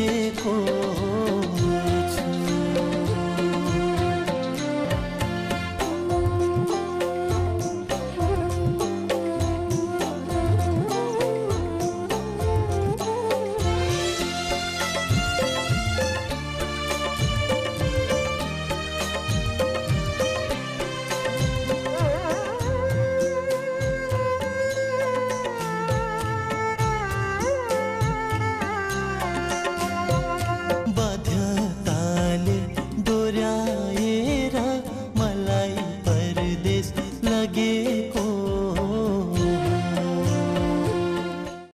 तुझे को।